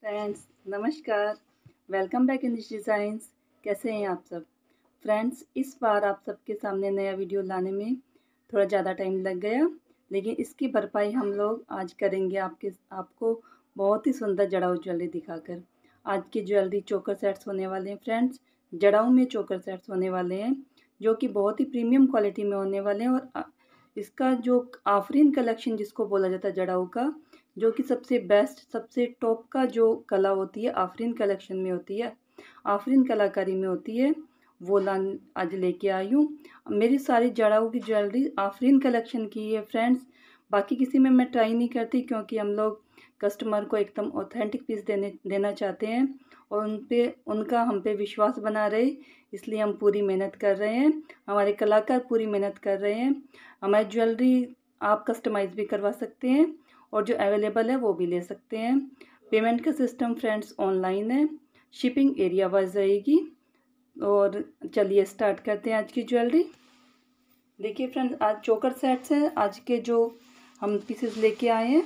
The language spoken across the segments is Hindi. फ्रेंड्स नमस्कार, वेलकम बैक इन इश डिज़ाइंस। कैसे हैं आप सब फ्रेंड्स। इस बार आप सबके सामने नया वीडियो लाने में थोड़ा ज़्यादा टाइम लग गया, लेकिन इसकी भरपाई हम लोग आज करेंगे आपको बहुत ही सुंदर जड़ाऊ ज्वेलरी दिखाकर। आज की ज्वेलरी चोकर सेट्स होने वाले हैं फ्रेंड्स। जड़ाऊ में चोकर सेट्स होने वाले हैं जो कि बहुत ही प्रीमियम क्वालिटी में होने वाले हैं। और इसका जो आफरीन कलेक्शन जिसको बोला जाता है जड़ाऊ का, जो कि सबसे बेस्ट सबसे टॉप का जो कला होती है आफरीन कलेक्शन में होती है, आफरीन कलाकारी में होती है, वो आज लेके आई हूँ। मेरी सारी जड़ाऊ की ज्वेलरी आफरीन कलेक्शन की है फ्रेंड्स। बाकी किसी में मैं ट्राई नहीं करती, क्योंकि हम लोग कस्टमर को एकदम ऑथेंटिक पीस देना चाहते हैं और उनका हम पे विश्वास बना रहे, इसलिए हम पूरी मेहनत कर रहे हैं। हमारे कलाकार पूरी मेहनत कर रहे हैं। हमारी ज्वेलरी आप कस्टमाइज़ भी करवा सकते हैं और जो अवेलेबल है वो भी ले सकते हैं। पेमेंट का सिस्टम फ्रेंड्स ऑनलाइन है, शिपिंग एरिया वाइज रहेगी। और चलिए स्टार्ट करते हैं आज की ज्वेलरी। देखिए फ्रेंड्स, आज चोकर सेट्स हैं आज के जो हम पीसेस लेके आए हैं।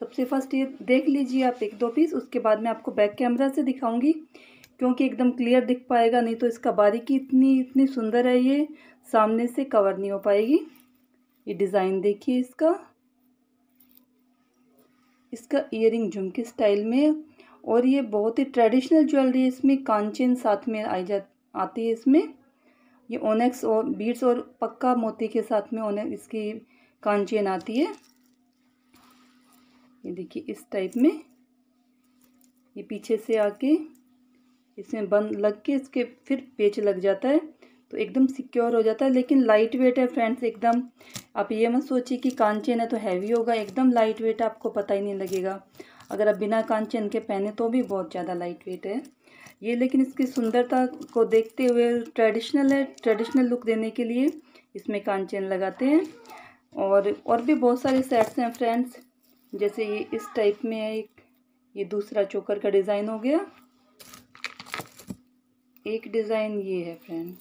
सबसे फर्स्ट ये देख लीजिए आप एक दो पीस, उसके बाद मैं आपको बैक कैमरा से दिखाऊंगी, क्योंकि एकदम क्लियर दिख पाएगा, नहीं तो इसका बारीकी इतनी सुंदर है ये सामने से कवर नहीं हो पाएगी। ये डिज़ाइन देखिए इसका ईयरिंग झुमके स्टाइल में, और ये बहुत ही ट्रेडिशनल ज्वेलरी है। इसमें कान चेन साथ में आती है। इसमें ये ओनेक्स और बीड्स और पक्का मोती के साथ में ओनेक्स इसकी कान चेन आती है। ये देखिए इस टाइप में, ये पीछे से आके इसमें बंद लग के इसके फिर पेच लग जाता है, तो एकदम सिक्योर हो जाता है। लेकिन लाइट वेट है फ्रेंड्स एकदम। आप ये मत सोचिए कि कान चेन है तो हैवी होगा, एकदम लाइट वेट है, आपको पता ही नहीं लगेगा। अगर आप बिना कान चेन के पहने तो भी बहुत ज़्यादा लाइट वेट है ये, लेकिन इसकी सुंदरता को देखते हुए ट्रेडिशनल है, ट्रेडिशनल लुक देने के लिए इसमें कान चेन लगाते हैं। और भी बहुत सारे सेट्स हैं फ्रेंड्स, जैसे ये इस टाइप में है एक, ये दूसरा चोकर का डिज़ाइन हो गया। एक डिज़ाइन ये है फ्रेंड्स।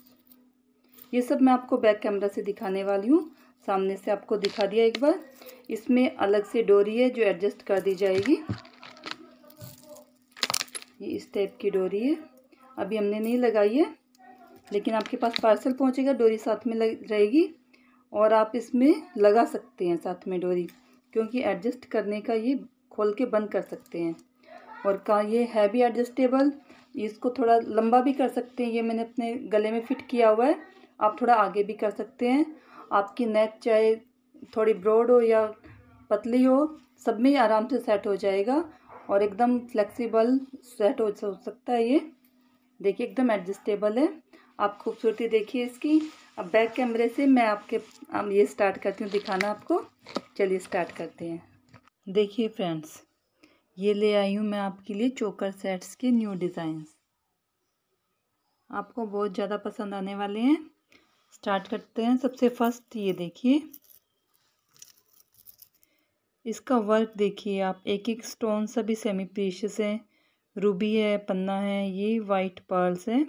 ये सब मैं आपको बैक कैमरा से दिखाने वाली हूँ, सामने से आपको दिखा दिया एक बार। इसमें अलग से डोरी है जो एडजस्ट कर दी जाएगी। ये इस टाइप की डोरी है, अभी हमने नहीं लगाई है, लेकिन आपके पास पार्सल पहुँचेगा डोरी साथ में रहेगी। और आप इसमें लगा सकते हैं साथ में डोरी, क्योंकि एडजस्ट करने का ये खोल के बंद कर सकते हैं। और का ये है भी एडजस्टेबल, इसको थोड़ा लंबा भी कर सकते हैं। ये मैंने अपने गले में फिट किया हुआ है, आप थोड़ा आगे भी कर सकते हैं। आपकी नेक चाहे थोड़ी ब्रॉड हो या पतली हो, सब में आराम से सेट हो जाएगा और एकदम फ्लेक्सिबल सेट हो सकता है। ये देखिए एकदम एडजस्टेबल है। आप खूबसूरती देखिए इसकी। अब बैक कैमरे से मैं अब ये स्टार्ट करती हूँ दिखाना आपको। चलिए स्टार्ट करते हैं। देखिए फ्रेंड्स, ये ले आई हूँ मैं आपके लिए चोकर सेट्स के न्यू डिज़ाइंस, आपको बहुत ज़्यादा पसंद आने वाले हैं। स्टार्ट करते हैं। सबसे फर्स्ट ये देखिए, इसका वर्क देखिए आप। एक एक स्टोन सभी सेमी प्रीशियस हैं। रूबी है, पन्ना है, ये वाइट पर्ल्स है,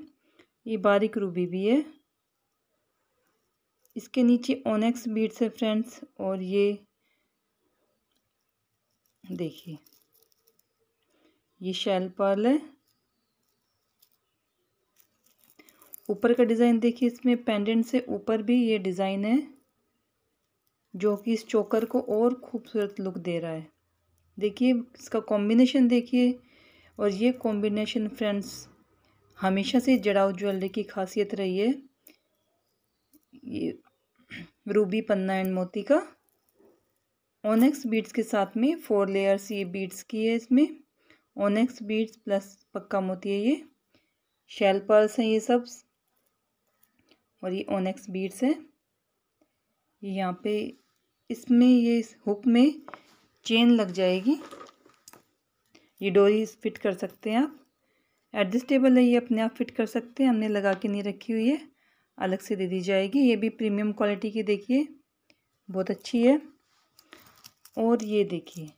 ये बारीक रूबी भी है। इसके नीचे ओनेक्स बीड्स है फ्रेंड्स। और ये देखिए ये शेल पर्ल है। ऊपर का डिज़ाइन देखिए, इसमें पेंडेंट से ऊपर भी ये डिज़ाइन है जो कि इस चोकर को और खूबसूरत लुक दे रहा है। देखिए इसका कॉम्बिनेशन देखिए, और ये कॉम्बिनेशन फ्रेंड्स हमेशा से जड़ाऊ ज्वेलरी की खासियत रही है। ये रूबी, पन्ना एंड मोती का ओनेक्स बीड्स के साथ में 4 लेयर्स ये बीड्स की है। इसमें ओनेक्स बीड्स प्लस पक्का मोती है, ये शेल पर्ल्स हैं ये सब, और ये ओनेक्स बीड्स है। यहाँ पे इसमें ये हुक में चेन लग जाएगी। ये डोरी फिट कर सकते हैं आप, एडजस्टेबल है ये, अपने आप फिट कर सकते हैं। हमने लगा के नहीं रखी हुई है, अलग से दे दी जाएगी। ये भी प्रीमियम क्वालिटी की देखिए, बहुत अच्छी है। और ये देखिए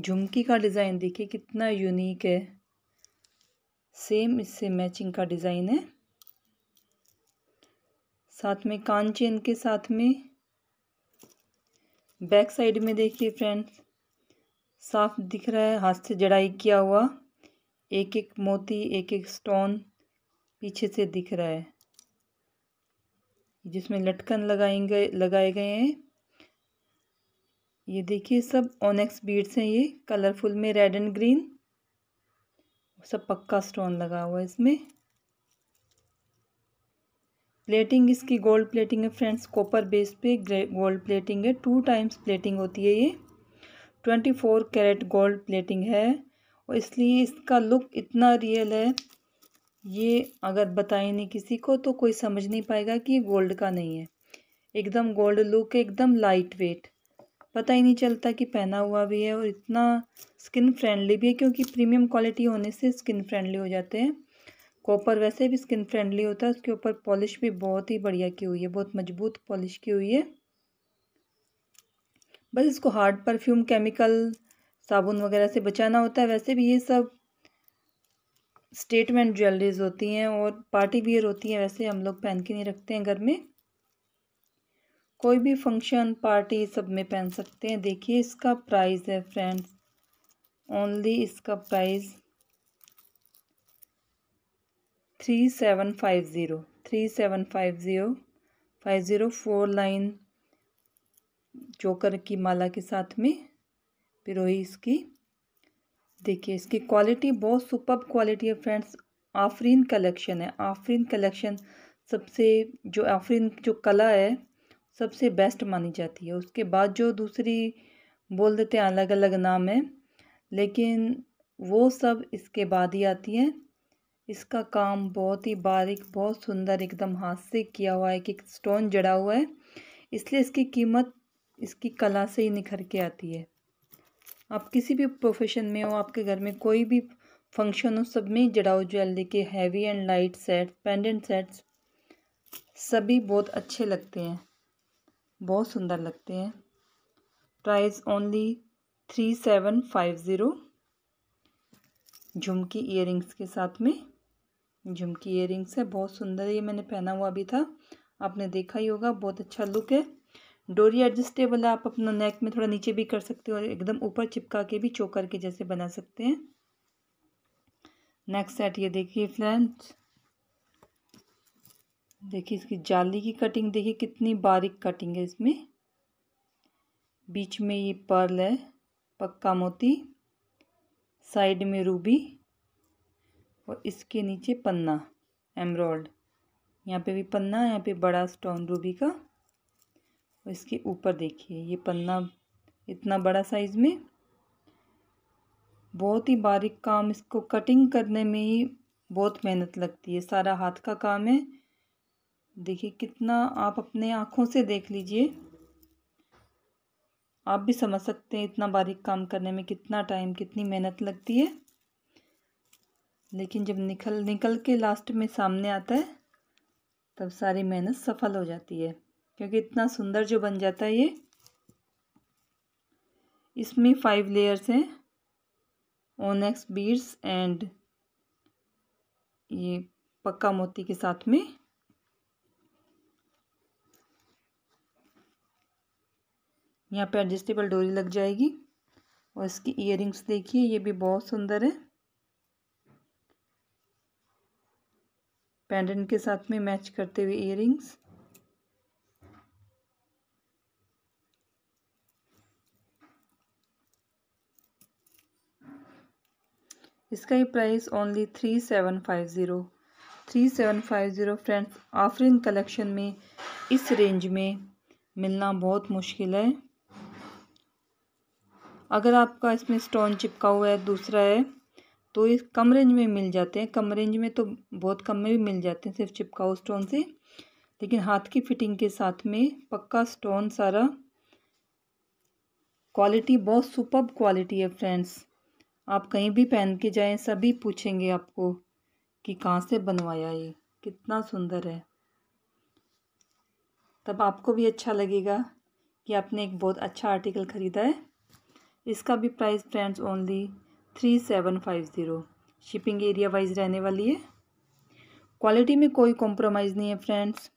झुमकी का डिज़ाइन देखिए कितना यूनिक है, सेम इससे मैचिंग का डिज़ाइन है। साथ में कान चेन के साथ में बैक साइड में देखिए फ्रेंड्स, साफ दिख रहा है हाथ से जड़ाई किया हुआ, एक एक मोती एक एक स्टोन पीछे से दिख रहा है, जिसमें लटकन लगाए गए हैं। ये देखिए सब ओनेक्स बीड्स हैं, ये कलरफुल में रेड एंड ग्रीन, सब पक्का स्टोन लगा हुआ है इसमें। प्लेटिंग इसकी गोल्ड प्लेटिंग है फ्रेंड्स, कॉपर बेस पे गोल्ड प्लेटिंग है, 2 टाइम्स प्लेटिंग होती है, ये 24 कैरेट गोल्ड प्लेटिंग है। और इसलिए इसका लुक इतना रियल है, ये अगर बताए नहीं किसी को तो कोई समझ नहीं पाएगा कि ये गोल्ड का नहीं है। एकदम गोल्ड लुक है, एकदम लाइट वेट, पता ही नहीं चलता कि पहना हुआ भी है, और इतना स्किन फ्रेंडली भी है क्योंकि प्रीमियम क्वालिटी होने से स्किन फ्रेंडली हो जाते हैं। कॉपर वैसे भी स्किन फ्रेंडली होता है, उसके ऊपर पॉलिश भी बहुत ही बढ़िया की हुई है, बहुत मजबूत पॉलिश की हुई है। बस इसको हार्ड परफ्यूम केमिकल साबुन वगैरह से बचाना होता है। वैसे भी ये सब स्टेटमेंट ज्वेलरीज होती हैं और पार्टी वियर होती हैं, वैसे हम लोग पहन के नहीं रखते हैं घर में, कोई भी फंक्शन पार्टी सब में पहन सकते हैं। देखिए इसका प्राइस है फ्रेंड्स, ओनली इसका प्राइस 3750 4 लाइन चोकर की माला के साथ में पिरोही इसकी। देखिए इसकी क्वालिटी बहुत सुपर्ब क्वालिटी है फ्रेंड्स, आफरीन कलेक्शन है। आफरीन कलेक्शन सबसे जो आफरीन जो कला है सबसे बेस्ट मानी जाती है, उसके बाद जो दूसरी बोल देते हैं अलग अलग नाम है, लेकिन वो सब इसके बाद ही आती है। इसका काम बहुत ही बारीक बहुत सुंदर एकदम हाथ से किया हुआ है, कि स्टोन जड़ा हुआ है, इसलिए इसकी कीमत इसकी कला से ही निखर के आती है। आप किसी भी प्रोफेशन में हो, आपके घर में कोई भी फंक्शन हो, सब में जड़ाऊ ज्वेलरी के heavy and light sets pendant sets सभी बहुत अच्छे लगते हैं, बहुत सुंदर लगते हैं। प्राइस ओनली 3750 झुमकी ईयरिंग्स के साथ में। झुमकी ईयरिंग्स है, बहुत सुंदर है, ये मैंने पहना हुआ भी था, आपने देखा ही होगा, बहुत अच्छा लुक है। डोरी एडजस्टेबल है, आप अपना नेक में थोड़ा नीचे भी कर सकते हो और एकदम ऊपर चिपका के भी चोकर के जैसे बना सकते हैं। नेक्स्ट सेट ये देखिए फ्रेंड्स, देखिए इसकी जाली की कटिंग देखिए कितनी बारीक कटिंग है, इसमें बीच में ये पर्ल है पक्का मोती, साइड में रूबी और इसके नीचे पन्ना एमरॉल्ड, यहाँ पे भी पन्ना, यहाँ पे बड़ा स्टोन रूबी का, और इसके ऊपर देखिए ये पन्ना इतना बड़ा साइज़ में। बहुत ही बारीक काम, इसको कटिंग करने में ही बहुत मेहनत लगती है, सारा हाथ का काम है। देखिए कितना, आप अपने आँखों से देख लीजिए, आप भी समझ सकते हैं इतना बारीक काम करने में कितना टाइम कितनी मेहनत लगती है, लेकिन जब निकल के लास्ट में सामने आता है तब सारी मेहनत सफल हो जाती है, क्योंकि इतना सुंदर जो बन जाता है ये। इसमें 5 लेयर्स हैं, ओनेक्स बीड्स एंड ये पक्का मोती के साथ में। यहाँ पे एडजस्टेबल डोरी लग जाएगी, और इसकी ईयरिंग्स देखिए ये भी बहुत सुंदर है, पेंडेंट के साथ में मैच करते हुए ईयरिंग्स। इसका ही price only 3750 friends. Afreen collection में इस रेंज में मिलना बहुत मुश्किल है। अगर आपका इसमें स्टोन चिपका हुआ है दूसरा है तो ये कम रेंज में मिल जाते हैं, कम रेंज में तो बहुत कम में भी मिल जाते हैं सिर्फ चिपका हुआ स्टोन से, लेकिन हाथ की फिटिंग के साथ में पक्का स्टोन सारा, क्वालिटी बहुत सुपर्ब क्वालिटी है फ्रेंड्स। आप कहीं भी पहन के जाएं सभी पूछेंगे आपको कि कहाँ से बनवाया, ये कितना सुंदर है, तब आपको भी अच्छा लगेगा कि आपने एक बहुत अच्छा आर्टिकल ख़रीदा है। इसका भी price friends only 3750, shipping area wise रहने वाली है, क्वालिटी में कोई कॉम्प्रोमाइज़ नहीं है फ्रेंड्स,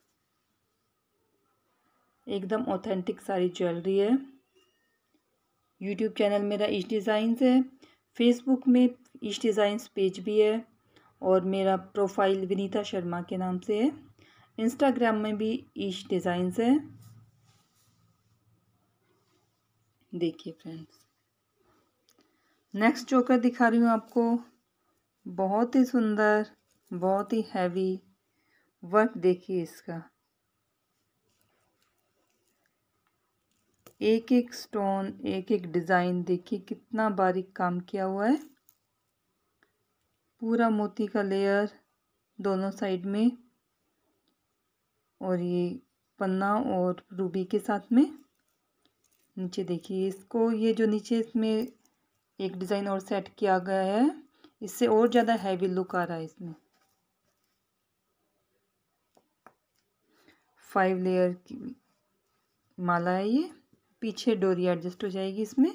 एकदम ऑथेंटिक सारी ज्वेलरी है। यूट्यूब चैनल मेरा इश डिज़ाइंस है, फेसबुक में इश डिज़ाइंस पेज भी है और मेरा प्रोफाइल विनीता शर्मा के नाम से है। इंस्टाग्राम में भी इश डिज़ाइंस है। देखिए फ्रेंड्स, नेक्स्ट चोकर दिखा रही हूँ आपको। बहुत ही सुंदर, बहुत ही हैवी वर्क। देखिए इसका एक एक स्टोन, एक एक डिज़ाइन, देखिए कितना बारीक काम किया हुआ है। पूरा मोती का लेयर दोनों साइड में, और ये पन्ना और रूबी के साथ में। नीचे देखिए इसको, ये जो नीचे इसमें एक डिज़ाइन और सेट किया गया है, इससे और ज़्यादा हैवी लुक आ रहा है इसमें। 5 लेयर की माला है ये। पीछे डोरी एडजस्ट हो जाएगी इसमें।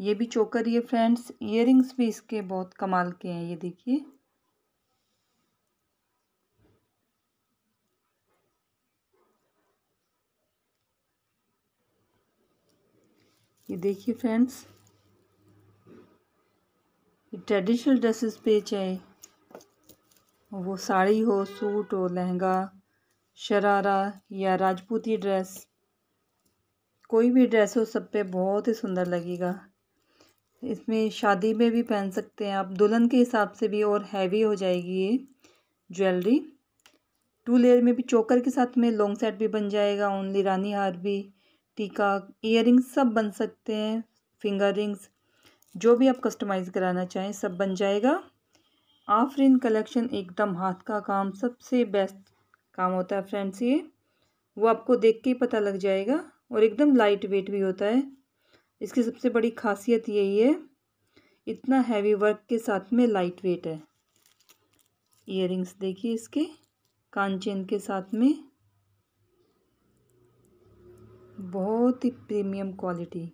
ये भी चोकर ही है फ्रेंड्स। ईयरिंग्स भी इसके बहुत कमाल के हैं। ये देखिए फ्रेंड्स, ट्रेडिशनल ड्रेसेस पे चाहे वो साड़ी हो, सूट हो, लहंगा, शरारा या राजपूती ड्रेस, कोई भी ड्रेस हो, सब पे बहुत ही सुंदर लगेगा। इसमें शादी में भी पहन सकते हैं आप। दुल्हन के हिसाब से भी और हैवी हो जाएगी ये ज्वेलरी। 2 लेयर में भी चोकर के साथ में लॉन्ग सेट भी बन जाएगा। ओनली रानी हार भी, टीका, ईयरिंग्स सब बन सकते हैं, फिंगर रिंग्स, जो भी आप कस्टमाइज़ कराना चाहें सब बन जाएगा। आफरीन कलेक्शन, एकदम हाथ का काम, सबसे बेस्ट काम होता है फ्रेंड्स ये। वो आपको देख के ही पता लग जाएगा। और एकदम लाइट वेट भी होता है। इसकी सबसे बड़ी खासियत यही है, इतना हैवी वर्क के साथ में लाइट वेट है। ईयरिंग्स देखिए इसके कान चेन के साथ में, बहुत ही प्रीमियम क्वालिटी।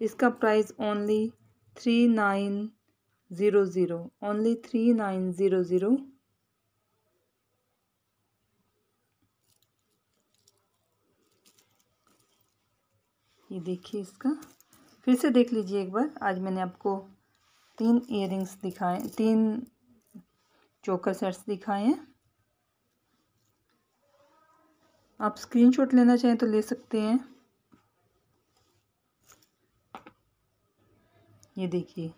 इसका प्राइस ओनली 3900, ओनली 3900। ये देखिए इसका, फिर से देख लीजिए एक बार। आज मैंने आपको 3 ईयरिंग्स दिखाए, 3 चोकर सेट्स दिखाए हैं। आप स्क्रीनशॉट लेना चाहें तो ले सकते हैं। ये देखिए,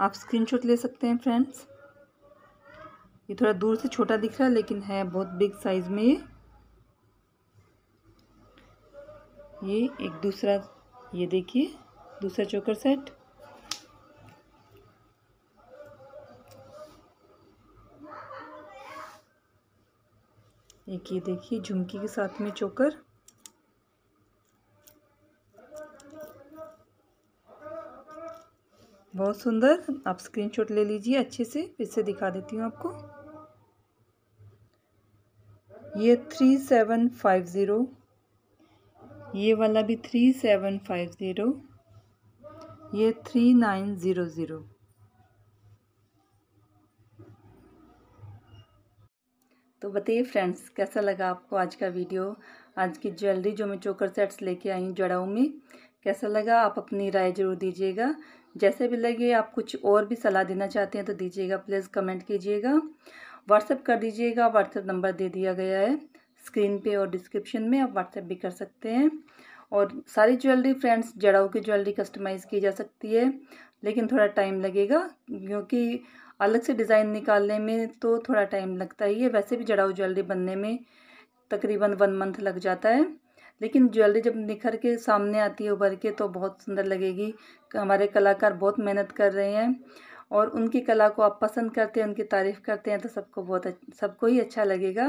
आप स्क्रीनशॉट ले सकते हैं फ्रेंड्स। ये थोड़ा दूर से छोटा दिख रहा है, लेकिन है बहुत बिग साइज़ में ये। एक दूसरा, ये देखिए दूसरा चोकर सेट। एक ये देखिए झुमकी के साथ में चोकर। बहुत सुंदर, आप स्क्रीनशॉट ले लीजिए अच्छे से। फिर से दिखा देती हूँ आपको। ये 3750, ये वाला भी 3750, ये 3900। तो बताइए फ्रेंड्स, कैसा लगा आपको आज का वीडियो, आज की ज्वेलरी जो मैं चोकर सेट्स लेके आई हूँ जड़ाऊ में, कैसा लगा? आप अपनी राय ज़रूर दीजिएगा। जैसे भी लगे, आप कुछ और भी सलाह देना चाहते हैं तो दीजिएगा, प्लीज़ कमेंट कीजिएगा, व्हाट्सएप कर दीजिएगा। व्हाट्सएप नंबर दे दिया गया है स्क्रीन पे और डिस्क्रिप्शन में, आप व्हाट्सएप भी कर सकते हैं। और सारी ज्वेलरी फ्रेंड्स, जड़ाऊ की ज्वेलरी कस्टमाइज़ की जा सकती है, लेकिन थोड़ा टाइम लगेगा, क्योंकि अलग से डिज़ाइन निकालने में तो थोड़ा टाइम लगता ही है। वैसे भी जड़ाऊ ज्वेलरी बनने में तकरीबन 1 महीना लग जाता है, लेकिन ज्वेलरी जब निखर के सामने आती है, उभर के, तो बहुत सुंदर लगेगी। हमारे कलाकार बहुत मेहनत कर रहे हैं, और उनकी कला को आप पसंद करते हैं, उनकी तारीफ़ करते हैं, तो सबको ही अच्छा लगेगा,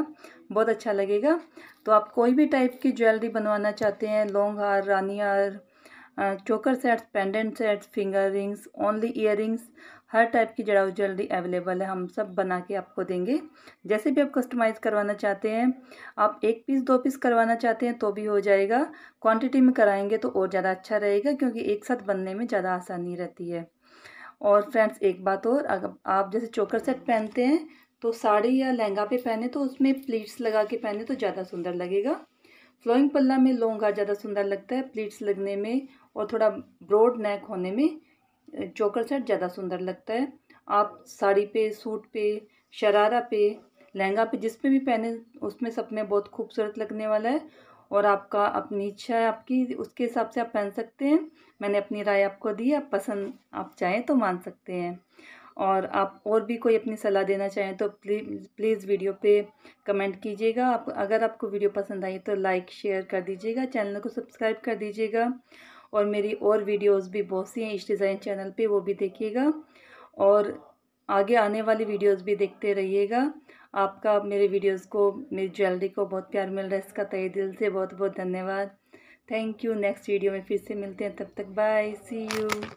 बहुत अच्छा लगेगा। तो आप कोई भी टाइप की ज्वेलरी बनवाना चाहते हैं, लॉन्ग हार, रानी हार, choker sets, pendant sets, finger rings, only earrings, हर टाइप की जड़ाऊ ज्वेलरी अवेलेबल है। हम सब बना के आपको देंगे। जैसे भी आप कस्टमाइज़ करवाना चाहते हैं, आप 1 पीस 2 पीस करवाना चाहते हैं तो भी हो जाएगा। क्वांटिटी में कराएंगे तो और ज़्यादा अच्छा रहेगा, क्योंकि एक साथ बनने में ज़्यादा आसानी रहती है। और फ्रेंड्स एक बात और, अगर आप जैसे चोकर सेट पहनते हैं तो साड़ी या लहंगा पे पहने, तो उसमें प्लीट्स लगा के पहने तो ज़्यादा सुंदर लगेगा। फ्लोइंग पल्ला में लौंगा ज़्यादा सुंदर लगता है प्लीट्स लगने में, और थोड़ा ब्रॉड नेक होने में चोकर सेट ज़्यादा सुंदर लगता है। आप साड़ी पे, सूट पे, शरारा पे, लहंगा पे जिस पे भी पहने उसमें सब में बहुत खूबसूरत लगने वाला है। और आपका अपनी इच्छा है आपकी, उसके हिसाब से आप पहन सकते हैं। मैंने अपनी राय आपको दी, आप पसंद आप चाहें तो मान सकते हैं। और आप और भी कोई अपनी सलाह देना चाहें तो प्लीज़ वीडियो पे कमेंट कीजिएगा। आप अगर आपको वीडियो पसंद आई तो लाइक शेयर कर दीजिएगा, चैनल को सब्सक्राइब कर दीजिएगा। और मेरी और वीडियोस भी बहुत सी हैं इश डिज़ाइन चैनल पे, वो भी देखिएगा। और आगे आने वाली वीडियोस भी देखते रहिएगा। आपका मेरे वीडियोस को, मेरी ज्वेलरी को बहुत प्यार मिल रहा है, इसका तहे दिल से बहुत बहुत धन्यवाद। Thank you. नेक्स्ट वीडियो में फिर से मिलते हैं, तब तक बाय, सी यू।